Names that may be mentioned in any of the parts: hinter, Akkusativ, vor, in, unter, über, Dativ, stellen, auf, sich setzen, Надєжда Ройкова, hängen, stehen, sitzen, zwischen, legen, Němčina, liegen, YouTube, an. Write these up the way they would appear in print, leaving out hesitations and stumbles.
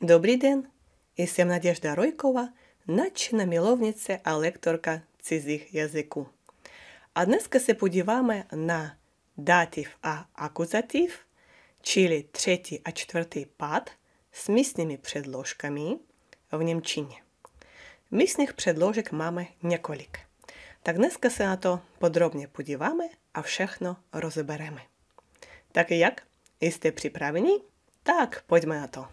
Добрий день! Ісем Надєжда Ройкова, начина міловниця, а лекторка цизих язику. А днеска се подіваме на датив а акузатив, чили третій а четвертий пад з місними предложками в німчині. Місних предложок маме неколік. Так днеска се на то подробне подіваме, а всехно розберемо. Так і як? Істе приправені? Так, подьме на то.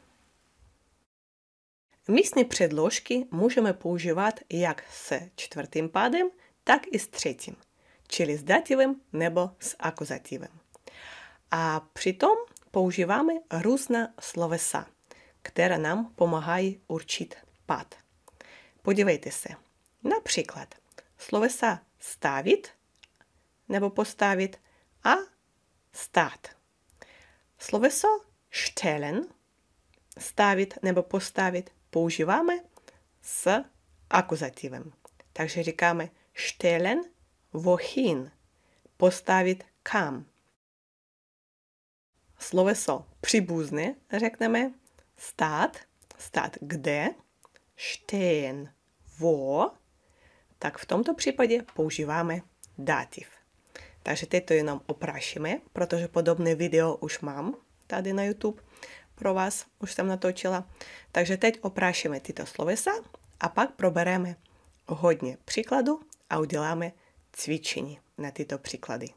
Місні предложки можемо поуживати як з четвертим падом, так і з третім, чили з дативом небо з акузативом. А притом поуживаємо різні словеса, які нам допомагають урчити пад. Подивіться, наприклад, словеса ставить небо поставить, а стат. Словесо штелен ставить небо поставить поуживаємо з акузативом. Також рікаємо «штелен вохін» – «поставить кам». Словесо «прибузне» рекнемо «стат» – «стат где», «штен» – «во». Так в тому припаді поуживаємо «датив». Takže teď to jenom oprašíme, protože podobné video už mám tady na YouTube. Pro vás už jsem natočila. Takže teď oprášíme tyto slovesa a pak probereme hodně příkladů a uděláme cvičení na tyto příklady.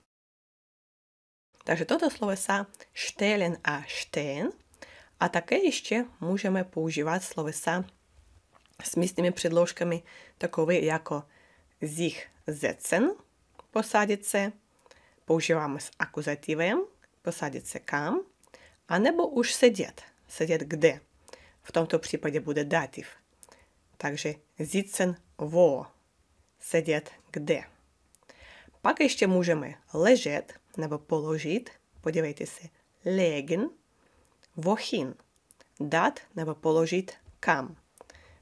Takže toto slovesa štelen a šten a také ještě můžeme používat slovesa s místními předložkami takové jako sich setzen, posadit se, používáme s akuzativem, posadit se kam, а небо уж сидят. Сидят где? В том-то припаде будет датив. Также «зицен во» – «сидят где?». Пока еще можем «лежать», небо «положить», подивитесь, «леген», «вохин», «дат», небо «положить», «кам».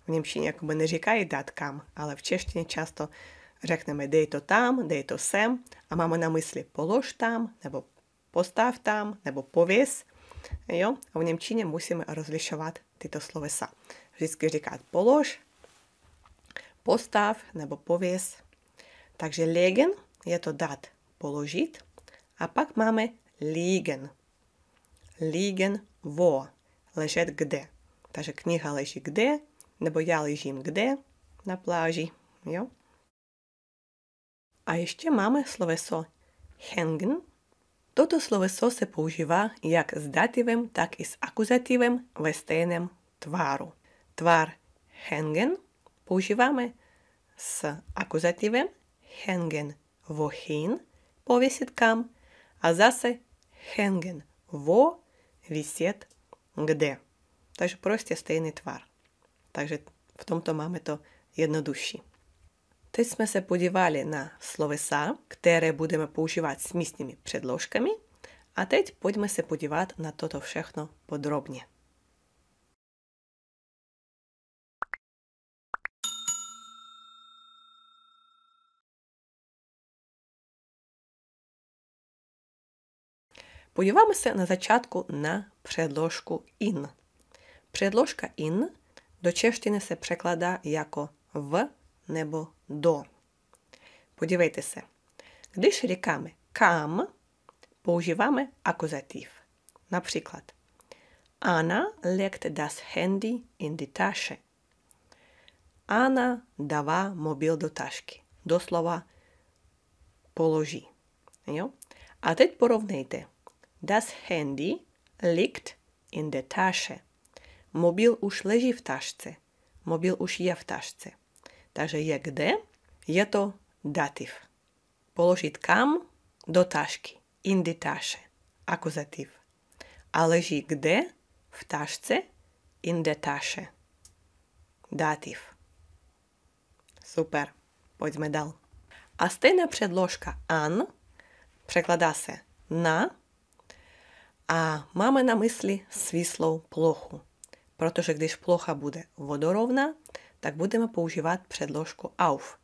В німчині якби не рікає «дат кам», але в чештині часто рекнемо «дей то там», «дей то сем», а маємо на мислі «полож там», небо «постав там», небо «повесь». Jo? A v němčině musíme rozlišovat tyto slovesa. Vždycky říkat polož, postav nebo pověs. Takže legen je to dát položit. A pak máme liegen. Liegen wo, ležet kde. Takže kniha leží kde, nebo já ležím kde, na pláži. Jo? A ještě máme sloveso hängen. Toto sloveso se používa jak s dativem, tak i s akuzativem ve stejném tvaru. Tvar hängen používáme s akuzativem hängen wohin, pověsit kam, a zase hängen wo, viset kde. Takže prostě stejný tvar. Takže v tomto máme to jednodušší. Teď jsme se podívali na slovesa, které budeme používat s místními předložkami. A teď pojďme se podívat na toto všechno podrobně. Podíváme se na začátku na předložku in. Předložka in do češtiny se překládá jako v nebo до. Подивіться, když říkáme kam, používáme akuzativ. Například, Anna legt das Handy in die Tasche. Anna dává mobil do tašky. Doslova položí. Jo? A teď porovnejte. Das Handy liegt in der Tasche. Mobil už leží v tašce. Mobil už je v tašce. Takže je kde, je to dativ. Položit kam, do tašky, in die Tasche, akuzativ. A leží kde, v tašce, in der Tasche, dativ. Super, pojďme dál. A stejná předložka an překládá se na a máme na mysli svislou plochu, protože když plocha bude vodorovná, tak budeme používat předložku auf.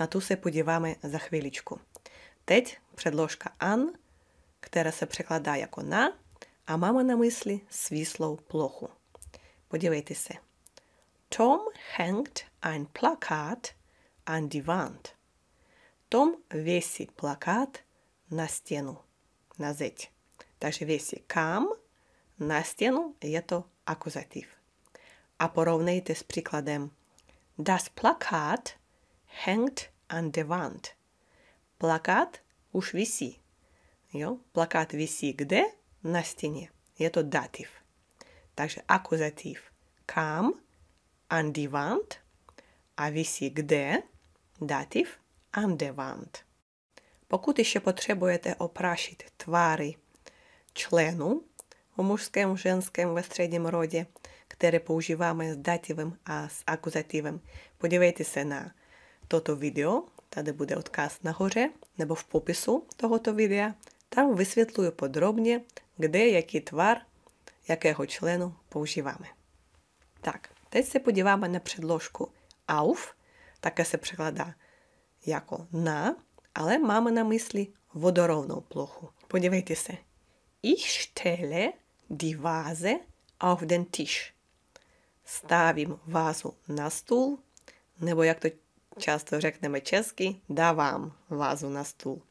Na tu se podíváme za chvíličku. Teď předložka an, která se překládá jako na a máme na mysli svislou plochu. Подивіться. Tom hängt ein Plakat an die Wand. Tom висить плакат на стіну, на зеть. Тож висить кам на стіну, є то акузатив. А порівняйте з прикладом. Das Plakat hängt an der Wand. Плакат уж висить. Плакат висит где? На стене. Это датив. Также аккузатив. Kam, an die Wand. А висит где? Датив, an der Wand. Pokud еще потребуете опрашить твари члену у мужском, женском, в среднем роде, которые поуживаем с дативом, а с аккузативом, подивіться на тото видео, тогда будет отказ нагоре, небо в попису тогото видео. Там висвітлюю подробніше, де який твар, якого члену поуживаємо. Так, тепер се подиваємо на предложку auf, таке се перекладає як на, але маємо на мислі водоровну плоху. Подивіться. Ich stelle die Vase auf den Tisch. Ставим вазу на стул, небо, як то часто рекнемо чеськи, давам вазу на стул.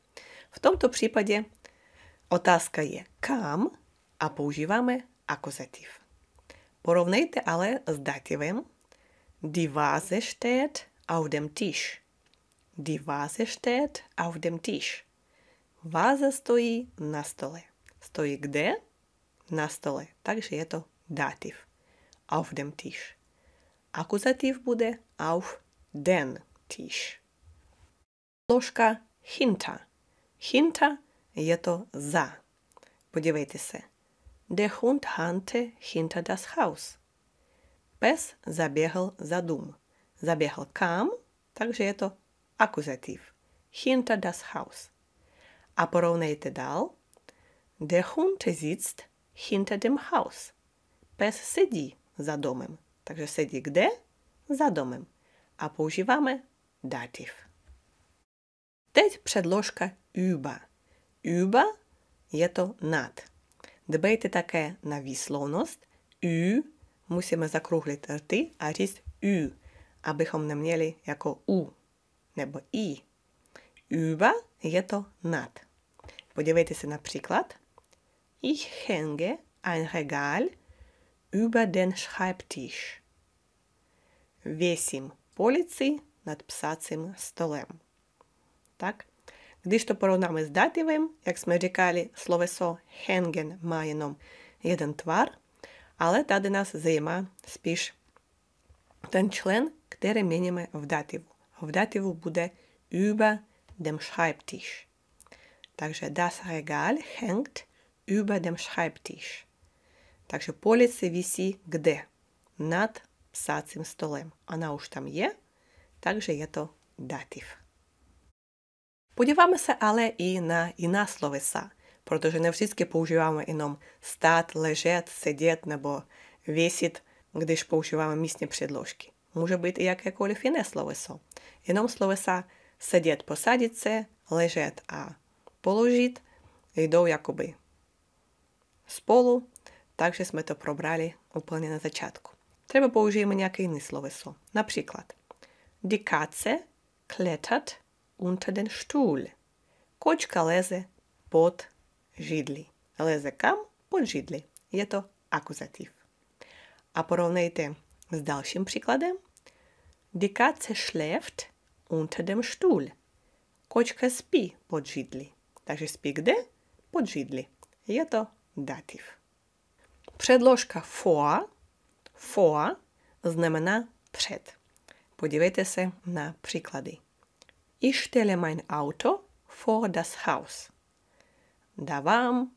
В tomto případě otázka je kam a používáme akuzativ. Porovnejte ale s dativem. Die Vase steht auf dem Tisch. Die Vase steht auf dem Tisch. Váza stojí na stole. Stojí kde? Na stole. Takže je to dativ. Auf dem Tisch. Akuzativ bude auf den Tisch. Složka hinter. Hinter je to za. Podívejte se. Der Hund hannte hinter das Haus. Pes zaběhl za dům. Zaběhl kam, takže je to akuzativ. Hinter das Haus. A porovnejte dál. Der Hund sitzt hinter dem Haus. Pes sedí za domem. Takže sedí kde? Za domem. A používáme dativ. Teď předložka über. Über je to nad. Dbejte také na výslovnost. Ü musíme zakruhlit rty a říct ü, abychom neměli jako u nebo i. Über je to nad. Podívejte se například. Ich hänge ein Regal über den Schreibtisch. Věsím polici nad psacím stolem. Tak? Když to porovnáme s dativem, jak jsme říkali, sloveso hängen má jenom jeden tvar, ale tady nás zajímá spíš ten člen, který měníme v dativu. V dativu bude über dem Schreibtisch. Takže das Regal hängt über dem Schreibtisch. Takže police visí kde? Nad psacím stolem. Ona už tam je, takže je to dativ. Подіваємося, але і на іна словеса, protože не всі používáme jenom stát, ležet, sedět nebo висіт, když používáme místní předložky. Může být i jakékoliv jiné sloveso. Jenom словеса sedět, posadit se, ležet a položit jdou jakoby spolu, takže jsme to probrali úplně na začátku. Třeba použijeme nějaké jiné sloveso. Například, die Katze klettert unter den Stuhl. Кочка лезе под židli. Лезе кам? Под židli. Je to акузатив. А поровнайте с дальшим прикладом. Die Katze schläft unter dem Stuhl. Кочка спи под židli. Takže спи kde? Pod židli. Je to dativ. Předložka vor, vor znamená před. Podívejte se na příklady. Ich stelle mein Auto vor das Haus. Давам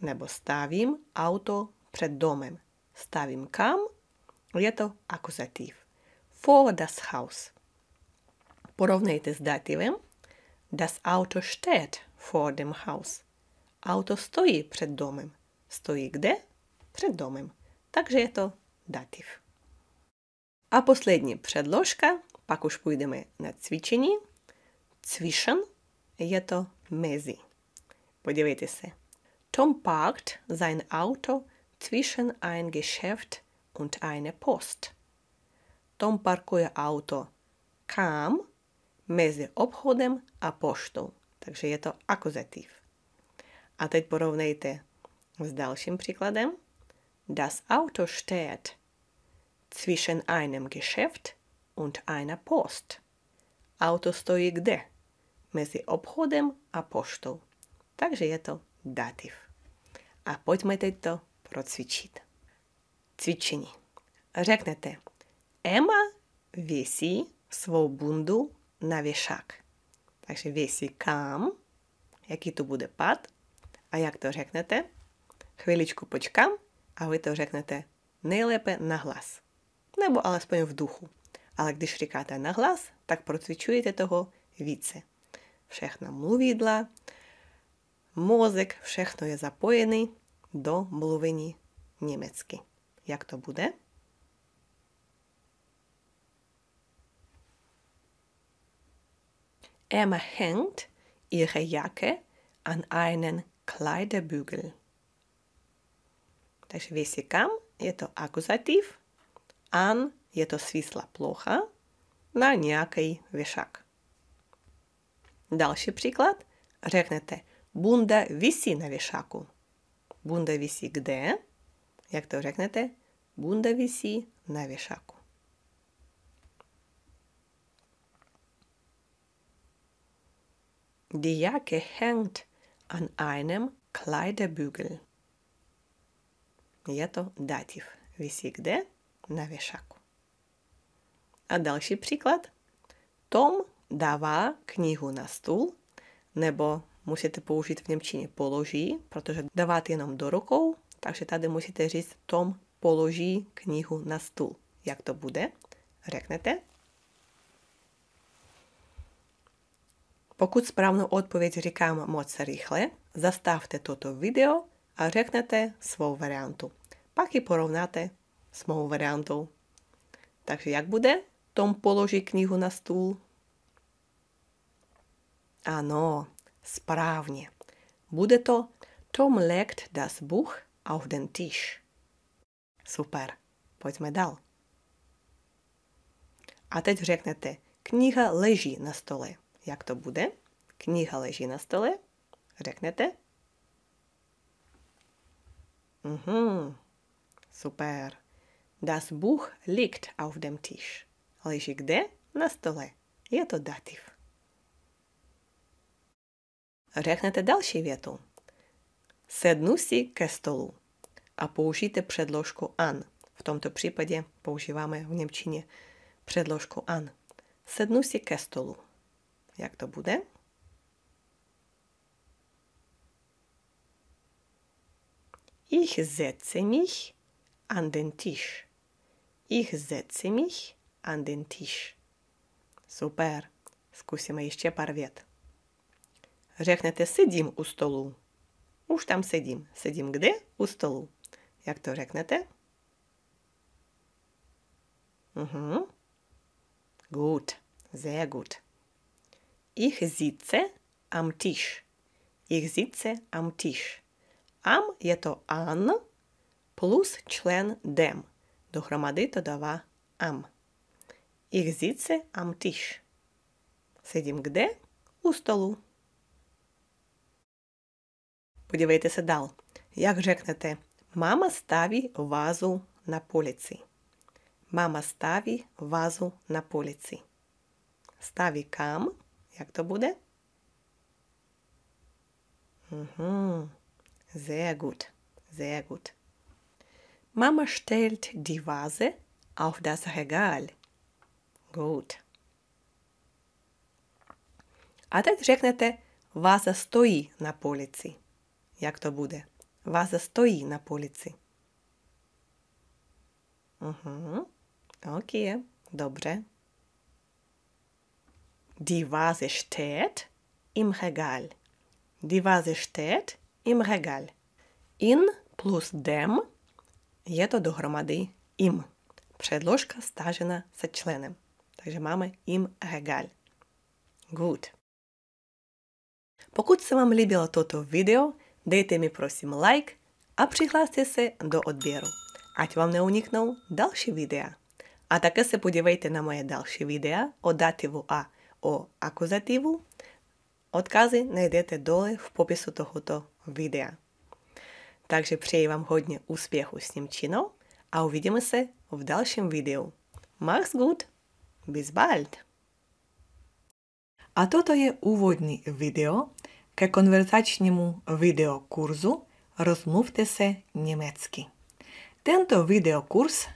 nebo stavím auto před domem. Stavím kam? Je to akuzativ. Vor das Haus. Porovnejte s dativem. Das Auto steht vor dem Haus. Auto stojí před domem. Stojí kde? Před domem. Takže je to dativ. A poslední předložka, pak už půjdeme na cvičení. Zwischen je to mezi. Podívejte se. Tom parkt sein Auto zwischen ein Geschäft und eine Post. Tom parkuje auto. Kam mezi obchodem a poštou. Takže je to akuzativ. A teď porovnejte s dalším příkladem. Das Auto steht zwischen einem Geschäft und einer Post. Auto stojí kde? Mezi obchodem a poštou. Takže je to dativ. A pojďme teď to procvičit. Cvičení. Řeknete, Emma věsí svou bundu na věšák. Takže věsí kam, jaký to bude pad a jak to řeknete. Chviličku počkám a vy to řeknete nejlépe na hlas. Nebo alespoň v duchu. Ale když říkáte na hlas, tak procvičujete toho více. Všechna mluvidla, mozek, všechno je zapojený do mluvení německy. Jak to bude? Emma hängt ihre Jacke an einen Kleiderbügel. Takže věsí kam je to akuzativ, an je to svisla plocha, na nějaký věšák. Další příklad. Řeknete, bunda visí na věšáku. Bunda visí kde? Jak to řeknete? Bunda visí na věšáku. Die Jacke hängt an einem Kleiderbügel. Je to dativ. Visí kde? Na věšáku. A další příklad. Tom dává knihu na stůl, nebo musíte použít v němčině položí, protože dávat jenom do rukou, takže tady musíte říct Tom položí knihu na stůl. Jak to bude? Řeknete. Pokud správnou odpověď říkám moc rychle, zastavte toto video a řeknete svou variantu. Pak ji porovnáte s mou variantou. Takže jak bude? Tom položí knihu na stůl. Ano, správně. Bude to Tom legt das Buch auf den Tisch. Super, pojďme dál. A teď řeknete, kniha leží na stole. Jak to bude? Kniha leží na stole. Řeknete. Super. Das Buch liegt auf dem Tisch. Leží kde? Na stole. Je to dativ. Řeknete další větu. Sednu si ke stolu. A použijte předložku an. V tomto případě používáme v němčině předložku an. Sednu si ke stolu. Jak to bude? Ich setze mich an den Tisch. Ich setze mich an den Tisch. Super. Zkusíme ještě pár vět. Řeknete sedím u stolu. Už tam sedím. Sedím kde? U stolu. Jak to řeknete? Gut. Sehr gut. Ich sitze am Tisch. Ich sitze am Tisch. Am je to an plus člen dem. Dohromady to dává am. Ich sitze am Tisch. Sedím kde? U stolu. Podívejte se dál. Jak řeknete, máma staví vázu na polici. Máma staví vázu na polici. Staví kam? Jak to bude? Sehr gut. Sehr gut. Mama stellt die Vase auf das Regal. Gut. A teď řeknete, váza stojí na polici. Jak to bude? Váza stojí na polici. Ok, dobře. Die Vase steht im Regal. Die Vase steht im Regal. In plus dem je to dohromady im. Předložka stažena se členem. Takže máme im regal. Good. Pokud se vám líbilo toto video, dejte mi prosím like a přihlaste se do odběru. ať vám neuniknou další videa. A také se podívejte na moje další videa o dativu a o akuzativu. Odkazy najdete dole v popisu tohoto videa. Takže přeji vám hodně úspěchu s němčinou a uvidíme se v dalším videu. Mach's gut! Bis bald! A toto je úvodní video ke konverzačnímu videokurzu Rozmluvte se německy. Tento videokurs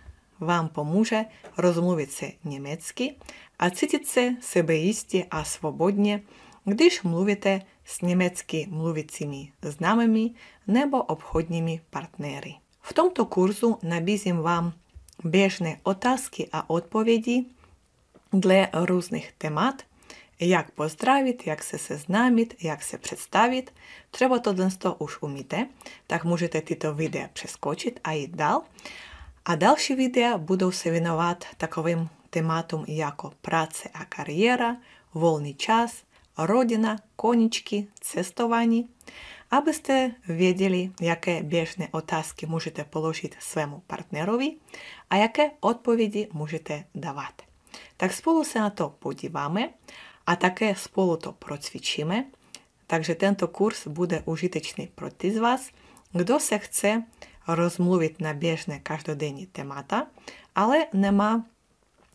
vám pomůže rozmluvit se německy a cítit se sebejistě a svobodně, když mluvíte s německy mluvícími známými nebo obchodními partnery. V tomto kurzu nabízím vám běžné otázky a odpovědi dle různých témat, jak pozdravit, jak se seznámit, jak se představit. Třeba to už umíte, tak můžete tyto videa přeskočit a jít dál. A další videa budou se věnovat takovým tématům jako práce a kariéra, volný čas, rodina, koníčky, cestování, abyste věděli, jaké běžné otázky můžete položit svému partnerovi a jaké odpovědi můžete dávat. Tak spolu se na to podíváme a také spolu to procvičíme. Takže tento kurz bude užitečný pro ty z vás, kdo se chce rozmluvit na běžné každodenní témata, ale nemá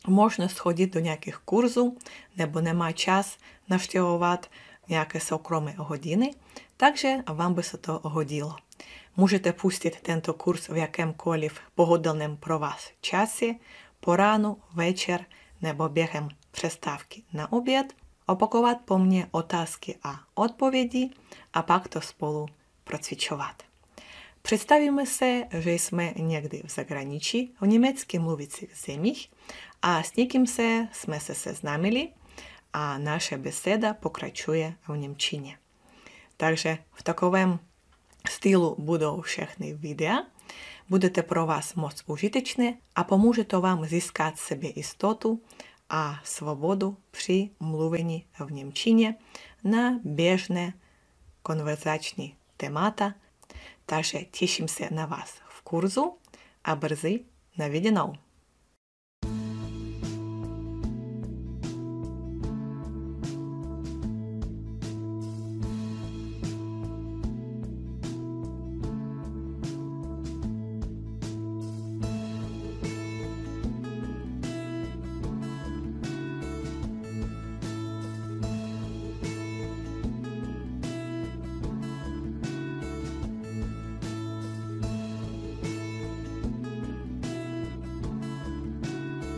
možnost chodit do nějakých kurzů nebo nemá čas navštěvovat nějaké soukromé hodiny, takže vám by se to hodilo. Můžete pustit tento kurz v jakémkoliv pohodlném pro vás čase, po ránu, večer nebo během přestávky na oběd, opakovat po mně otázky a odpovědi a pak to spolu procvičovat. Představíme se, že jsme někdy v zahraničí, v německy mluvících zemích a s někým jsme se seznámili a naše beseda pokračuje v němčině. Takže v takovém stylu budou všechny videa, budete pro vás moc užitečné a pomůže to vám získat sebejistotu a svobodu při mluvení v němčině na běžné konverzační témata. Takže těším se na vás v kurzu a brzy na viděnou.